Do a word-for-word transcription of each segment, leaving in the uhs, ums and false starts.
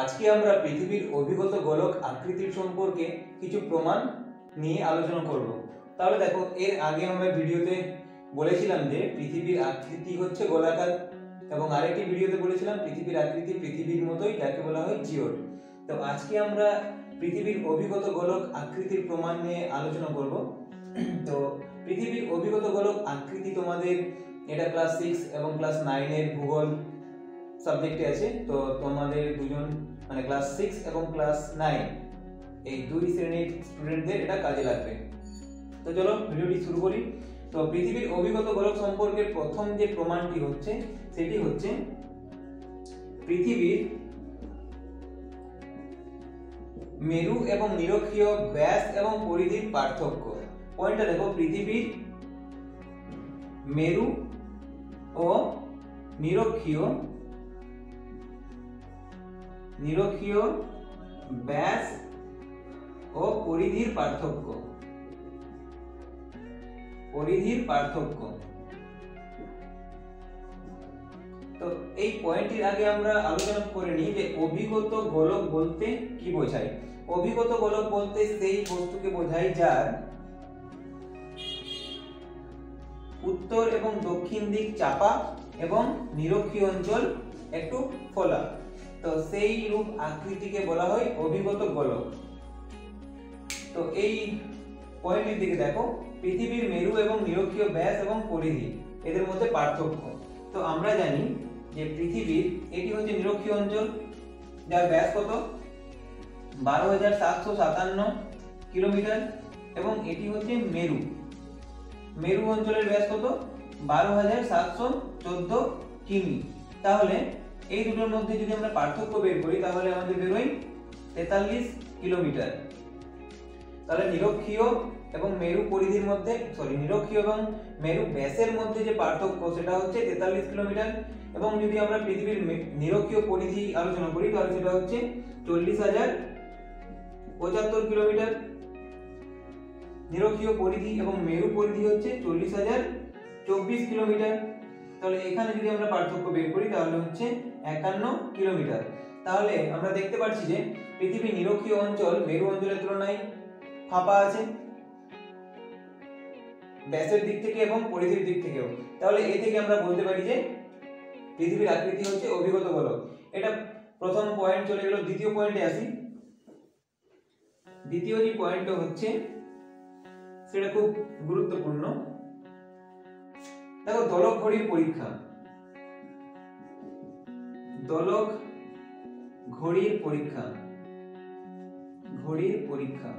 আজকে আমরা পৃথিবীর অভিগত গোলক আকৃতির সম্পর্কে কিছু প্রমাণ নিয়ে আলোচনা করব। তাহলে দেখো, এর আগে আমরা ভিডিওতে বলেছিলাম যে পৃথিবীর আকৃতি হচ্ছে গোলাকার, এবং আরেকটি ভিডিওতে বলেছিলাম পৃথিবীর আকৃতি পৃথিবীর মতোই, যাকে বলা হয় জিওড। তো আজকে আমরা পৃথিবীর অভিগত গোলক আকৃতির প্রমাণ নিয়ে আলোচনা করব। তো পৃথিবীর অভিগত গোলক আকৃতি তোমাদের এটা ক্লাস সিক্স এবং ক্লাস নাইনের ভূগোল সাবজেক্টে আছে। তো তোমাদের দুজন মানে ক্লাস সিক্স এবং ক্লাস নাইন এই দুই শ্রেণীর স্টুডেন্টদের এটা কাজে লাগবে। তো চলো ভিডিওটি শুরু করি। তো পৃথিবীর অভিগত গোলক সম্পর্কে প্রথম যে প্রমাণটি হচ্ছে সেটি হচ্ছে পৃথিবীর মেরু এবং নিরক্ষীয় ব্যাস এবং পরিধির পার্থক্য। পয়েন্টটা দেখো, পৃথিবীর মেরু ও নিরক্ষীয় নিরক্ষীয় ব্যাস ও পরিধির পার্থক্য পরিধির পার্থক্য তো এই পয়েন্টটির আগে আমরা আলোচনা করে নিই যে অভিগত গোলক বলতে কি বোঝায়। অভিগত গোলক বলতে সেই বস্তুকে বোঝায় যার উত্তর এবং দক্ষিণ দিক চাপা এবং নিরক্ষীয় অঞ্চল একটু ফোলা। তো সেই রূপ আকৃতিকে বলা হয় অভিগত গোলক। তো এই পয়েন্টের দিকে দেখো, পৃথিবীর মেরু এবং নিরক্ষীয় ব্যাস এবং পরিধি এদের মধ্যে পার্থক্য। তো আমরা জানি যে পৃথিবীর এটি হচ্ছে নিরক্ষীয় অঞ্চল, যার ব্যাস কত বারো হাজার সাতশো সাতান্ন কিলোমিটার, এবং এটি হচ্ছে মেরু মেরু অঞ্চলের ব্যাস কত বারো হাজার সাতশো চোদ্দ কিমি। তাহলে এই দুটোর মধ্যে যদি আমরা পার্থক্য বের করি তাহলে আমাদের বেরোই তেতাল্লিশ কিলোমিটার। তাহলে নিরক্ষীয় এবং মেরু পরিধির মধ্যে সরি নিরক্ষীয় এবং মেরু ব্যাসের মধ্যে যে পার্থক্য সেটা হচ্ছে তেতাল্লিশ কিলোমিটার, এবং যদি আমরা পৃথিবীর নিরক্ষীয় পরিধি আলোচনা করি তাহলে সেটা হচ্ছে চল্লিশ হাজার পঁচাত্তর কিলোমিটার। নিরক্ষীয় পরিধি এবং মেরু পরিধি হচ্ছে চল্লিশ হাজার চব্বিশ কিলোমিটার। তাহলে এখানে যদি আমরা পার্থক্য বের করি তাহলে হচ্ছে একান্ন কিলোমিটার। তাহলে আমরা দেখতে পাচ্ছি যে পৃথিবীর নিরক্ষীয় অঞ্চল মেরু অঞ্চলের তুলনায় ফাঁপা আছে ব্যাসের দিক থেকে এবং পরিধির দিক থেকেও। তাহলে এই থেকে আমরা বলতে পারি যে পৃথিবীর আকৃতি হচ্ছে অভিগত গোলক। এটা প্রথম পয়েন্ট চলে গেল। দ্বিতীয় পয়েন্টে আসি। দ্বিতীয় যে পয়েন্টটা হচ্ছে সেটা খুব গুরুত্বপূর্ণ। দেখো, দোলক ঘড়ির পরীক্ষা দোলক ঘড়ির পরীক্ষা ঘড়ির পরীক্ষা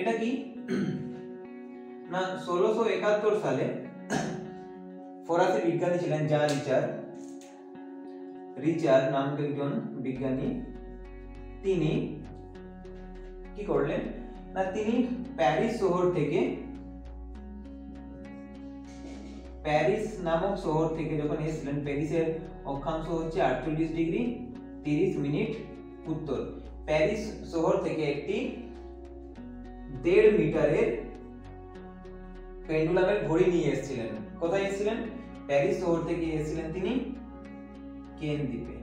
এটা কি না ষোলশো একাত্তর সালে ফরাসি বিজ্ঞানী ছিলেন যা রিচার্ড রিচার্ড নামক একজন বিজ্ঞানী। তিনি কি করলেন না তিনি প্যারিস শহর থেকে প্যারিস নামক শহর থেকে যখন এসেছিলেন, প্যারিসের অক্ষাংশ হচ্ছে আটচল্লিশ ডিগ্রি তিরিশ মিনিট উত্তর। প্যারিস শহর থেকে একটি দেড় মিটারের পেন্ডুলামের ঘড়ি নিয়ে এসেছিলেন। কোথায় এসেছিলেন? প্যারিস শহর থেকে এসেছিলেন তিনি কেন দ্বীপে,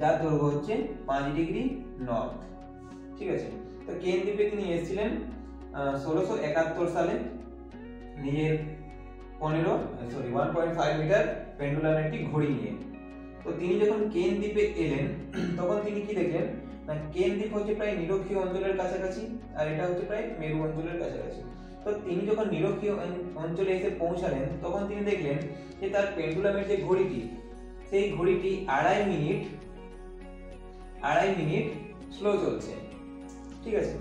যার দৈর্ঘ্য হচ্ছে পাঁচ ডিগ্রি নর্থ। ঠিক আছে, তো কেন দ্বীপে তিনি এসেছিলেন ষোলোশো একাত্তর সালে নিজের পনেরো sorry one point five meter পেন্ডুলামের একটি ঘড়ি নিয়ে। তো তিনি যখন কেন দ্বীপে এলেন তখন তিনি কি দেখলেন না কেন দ্বীপ হচ্ছে প্রায় নিরক্ষীয় অঞ্চলের কাছাকাছি, আর এটা হচ্ছে প্রায় মেরু অঞ্চলের কাছাকাছি। তো তিনি যখন নিরক্ষীয় অঞ্চলে এসে পৌঁছালেন তখন তিনি দেখলেন যে তার পেন্ডুলামের যে ঘড়িটি সেই ঘড়িটি আড়াই মিনিট আড়াই মিনিট স্লো চলছে। ঠিক আছে,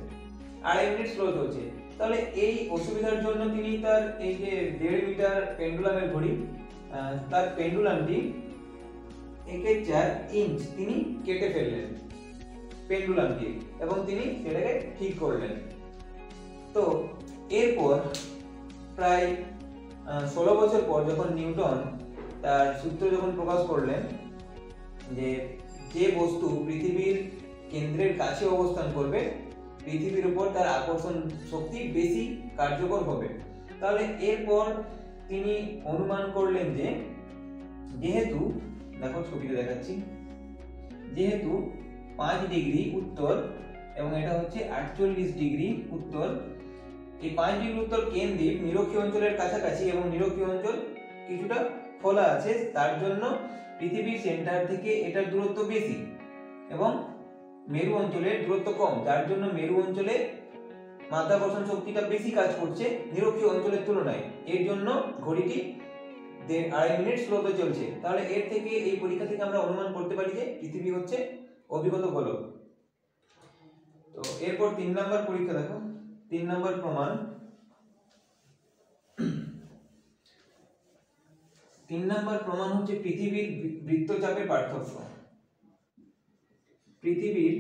আড়াই মিনিট স্লো চলছে। তাহলে এই অসুবিধার জন্য তিনি তার এই যে দেড় মিটার পেন্ডুলামের ঘড়ি তার পেন্ডুলামটি একে চার ইঞ্চ তিনি কেটে ফেললেন পেন্ডুলামটি, এবং তিনি সেটাকে ঠিক করলেন। তো এরপর প্রায় ষোলো বছর পর যখন নিউটন তার সূত্র যখন প্রকাশ করলেন যে যে বস্তু পৃথিবীর কেন্দ্রের কাছে অবস্থান করবে পৃথিবীর উপর তার আকর্ষণ শক্তি বেশি কার্যকর হবে। তাহলে এরপর তিনি অনুমান করলেন যে যেহেতু দেখো ছবিতে দেখাচ্ছি যেহেতু পাঁচ ডিগ্রি উত্তর এবং এটা হচ্ছে আটচল্লিশ ডিগ্রি উত্তর, এই পাঁচ ডিগ্রি উত্তর কেন্দ্রীপ নিরক্ষীয় অঞ্চলের কাছাকাছি এবং নিরক্ষীয় অঞ্চল কিছুটা খোলা আছে, তার জন্য পৃথিবীর সেন্টার থেকে এটার দূরত্ব বেশি এবং মেরু অঞ্চলের দূরত্ব কম, যার জন্য মেরু অঞ্চলে মাধ্যাকর্ষণ শক্তিটা বেশি কাজ করছে নিরক্ষীয় অঞ্চলের তুলনায়। এর জন্য ঘড়িটি দেড় আড়াই মিনিট স্লোতে চলছে। তাহলে এর থেকে এই পরীক্ষা থেকে আমরা অনুমান করতে পারি যে পৃথিবী হচ্ছে অভিগত গোলক। তো এরপর তিন নম্বর পরীক্ষা দেখো, তিন নম্বর প্রমাণ। তিন নম্বর প্রমাণ হচ্ছে পৃথিবীর বৃত্তচাপের পার্থক্য। পৃথিবীর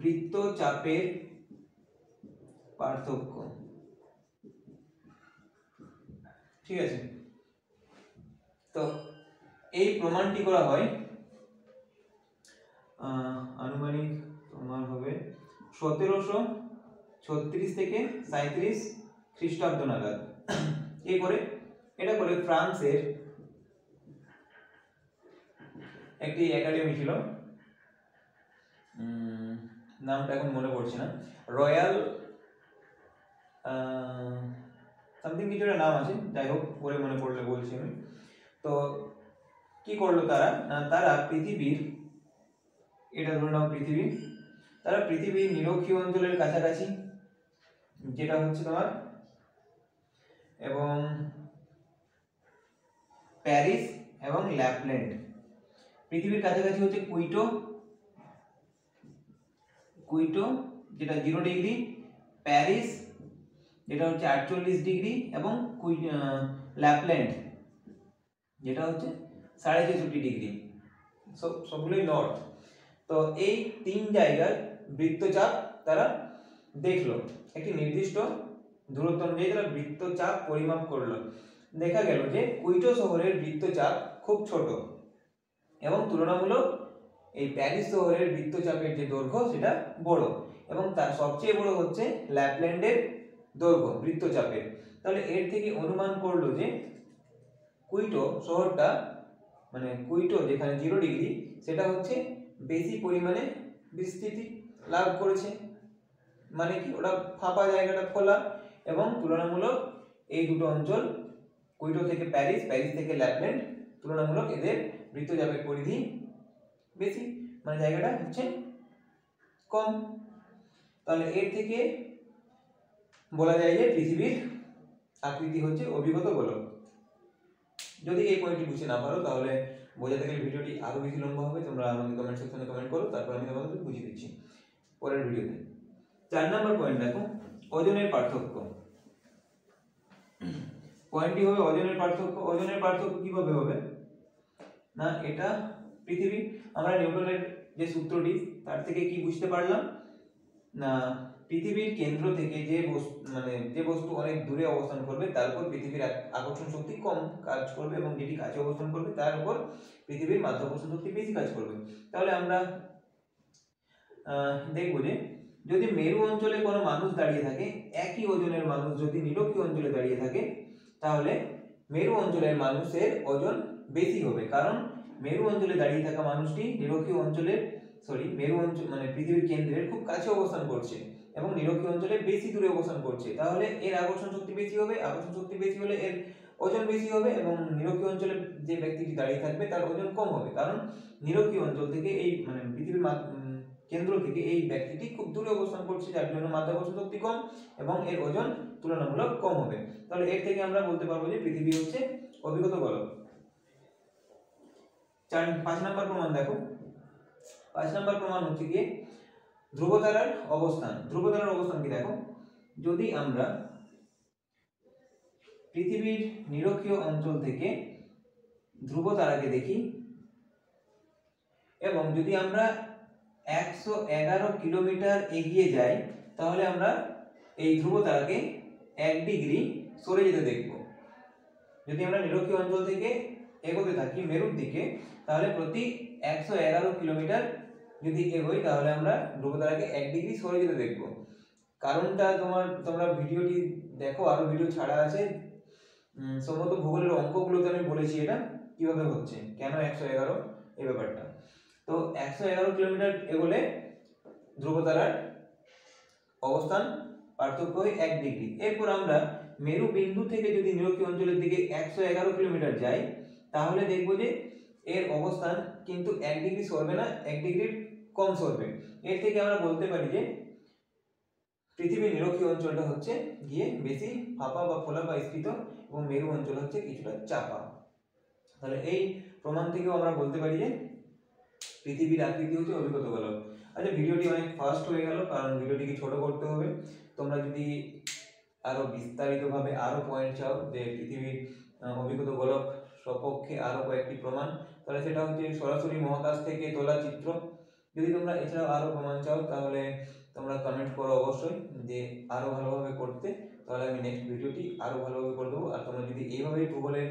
বৃত্তচাপের পার্থক্য, ঠিক আছে। তো এই প্রমাণটি করা হয় আনুমানিক তোমার হবে সতেরোশো ছত্রিশ থেকে সাঁত্রিশ খ্রিস্টাব্দ নাগাদ। এরপরে এটা করে ফ্রান্সের একটি একাডেমি ছিল, নামটা এখন মনে পড়ছে না, রয়্যাল সামথিং কিছু একটা নাম আছে, যাই হোক পরে মনে পড়লে বলছি আমি। তো কি করলো তারা না, তারা পৃথিবীর এটা ধরে নাও পৃথিবী, তারা পৃথিবীর নিরক্ষীয় অঞ্চলের কাছাকাছি যেটা হচ্ছে তোমার এবং প্যারিস এবং ল্যাপল্যান্ড, পৃথিবীর কাছাকাছি হচ্ছে কুইটো, কুইটো যেটা জিরো ডিগ্রি, প্যারিস যেটা হচ্ছে আটচল্লিশ ডিগ্রি এবং ল্যাপল্যান্ড যেটা হচ্ছে সাড়ে ছেষট্টি ডিগ্রি, সব সবগুলোই নর্থ। তো এই তিন জায়গার বৃত্তচাপ তারা দেখলো, একটি নির্দিষ্ট দূরত্ব অনুযায়ী তারা বৃত্তচাপ পরিমাপ করলো। দেখা গেল যে কুইটো শহরের বৃত্তচাপ খুব ছোট এবং তুলনামূলক এই প্যারিস শহরের বৃত্তচাপের যে দৈর্ঘ্য সেটা বড়, এবং তার সবচেয়ে বড় হচ্ছে ল্যাপল্যান্ডের দৈর্ঘ্য বৃত্তচাপের। তাহলে এর থেকে অনুমান করলো যে কুইটো শহরটা মানে কুইটো যেখানে জিরো ডিগ্রি সেটা হচ্ছে বেশি পরিমাণে বিস্তৃতি লাভ করেছে, মানে কি ওটা ফাঁপা জায়গাটা খোলা, এবং তুলনামূলক এই দুটো অঞ্চল কুইটো থেকে প্যারিস, প্যারিস থেকে ল্যাপল্যান্ড তুলনামূলক এদের বৃত্তচাপের পরিধি বেশি, মানে জায়গাটা হচ্ছে কম। তাহলে এর থেকে বলা যায় যে পৃথিবীর আকৃতি হচ্ছে অভিগত গোলক। যদি এই পয়েন্টটি বুঝতে না পারো তাহলে বোঝাতে গেলে ভিডিওটি আরও বেশি লম্বা হবে, তোমরা আমাকে কমেন্ট সেকশনে কমেন্ট করো, তারপর আমি তোমাদের বুঝিয়ে দিচ্ছি পরের ভিডিওতে। চার নম্বর পয়েন্ট দেখো, ওজনের পার্থক্য। পয়েন্টটি হবে ওজনের পার্থক্য। ওজনের পার্থক্য কীভাবে হবে না, এটা পৃথিবী আমরা নিউটনের যে সূত্রটি তার থেকে কি বুঝতে পারলাম না, পৃথিবীর কেন্দ্র থেকে যে বস্তু মানে যে বস্তু অনেক দূরে অবস্থান করবে তার উপর পৃথিবীর আকর্ষণ শক্তি কম কাজ করবে, এবং যেটি কাছে অবস্থান করবে তার উপর পৃথিবীর মাধ্যাকর্ষণ শক্তি বেশি কাজ করবে। তাহলে আমরা দেখব যে যদি মেরু অঞ্চলে কোনো মানুষ দাঁড়িয়ে থাকে, একই ওজনের মানুষ যদি নিরক্ষীয় অঞ্চলে দাঁড়িয়ে থাকে তাহলে মেরু অঞ্চলের মানুষের ওজন বেশি হবে, কারণ মেরু অঞ্চলে দাঁড়িয়ে থাকা মানুষটি নিরক্ষীয় অঞ্চলের সরি মেরু অঞ্চল মানে পৃথিবীর কেন্দ্রের খুব কাছে অবস্থান করছে এবং নিরক্ষীয় অঞ্চলে বেশি দূরে অবস্থান করছে, তাহলে এর আকর্ষণ শক্তি বেশি হবে, আকর্ষণ শক্তি বেশি হলে এর ওজন বেশি হবে, এবং নিরক্ষীয় অঞ্চলে যে ব্যক্তিটি দাঁড়িয়ে থাকবে তার ওজন কম হবে, কারণ নিরক্ষীয় অঞ্চল থেকে এই মানে পৃথিবীর কেন্দ্র থেকে এই ব্যক্তিটি খুব দূরে অবস্থান করছে, যার জন্য মাধ্যাকর্ষণ শক্তি কম এবং এর ওজন তুলনামূলক কম হবে। তাহলে এর থেকে আমরা বলতে পারবো যে পৃথিবী হচ্ছে অভিগত গোলক। চার পাঁচ নম্বর প্রমাণ দেখো, পাঁচ নম্বর প্রমাণ হচ্ছে গিয়ে ধ্রুবতারার অবস্থান। ধ্রুবতারার অবস্থান কি দেখো, যদি আমরা পৃথিবীর নিরক্ষীয় অঞ্চল থেকে ধ্রুবতারাকে দেখি এবং যদি আমরা একশো এগারো কিলোমিটার এগিয়ে যাই তাহলে আমরা এই ধ্রুবতারাকে এক ডিগ্রি সরে যেতে দেখব। যদি আমরা নিরক্ষীয় অঞ্চল থেকে এগোতে থাকি মেরুর দিকে তাহলে প্রতি একশো এগারো কিলোমিটার যদি এগোই তাহলে আমরা ধ্রুবতারাকে এক ডিগ্রি সরে যেতে দেখব। কারণটা তোমার তোমরা ভিডিওটি देखो आरो भिडियो छाड़ा आछे सम्भवत भूगोलेर अंकगुलोते आमि बोलेछि एटा किभाबे होच्छे केन एक सौ ग्यारह এই ব্যাপারটা। তো एक सौ ग्यारह কিলোমিটার এগোলে ধ্রুবতারার অবস্থান পার্থক্য হয় এক ডিগ্রি। এরপর আমরা মেরু বিন্দু থেকে যদি নিরক্ষীয় অঞ্চলের দিকে एक सौ ग्यारह কিলোমিটার যাই তাহলে দেখব যে এর অবস্থান কিন্তু এক ডিগ্রি সরবে না, এক ডিগ্রির কম সরবে। এর থেকে আমরা বলতে পারি যে পৃথিবীর নিরক্ষীয় অঞ্চলটা হচ্ছে গিয়ে বেশি ফাঁপা বা ফোলা বা স্ফীত এবং মেরু অঞ্চল হচ্ছে কিছুটা চাপা। তাহলে এই প্রমাণ থেকেও আমরা বলতে পারি যে পৃথিবীর আকৃতি হচ্ছে অভিকতগোলক। আচ্ছা ভিডিওটি অনেক ফাস্ট হয়ে গেল কারণ ভিডিওটিকে ছোট করতে হবে। তোমরা যদি আরও বিস্তারিতভাবে আরও পয়েন্ট চাও যে পৃথিবীর অভিকতগোলক সপক্ষে আরও কয়েকটি প্রমাণ তাহলে সেটা হচ্ছে সরাসরি মহাকাশ থেকে তোলা চিত্র। যদি তোমরা এছাড়াও আরও প্রমাণ চাও তাহলে তোমরা কমেন্ট করো অবশ্যই যে আরও ভালোভাবে করতে, তাহলে আমি নেক্সট ভিডিওটি আরও ভালোভাবে করে দেবো। আর তোমরা যদি এইভাবেই ভূগোলের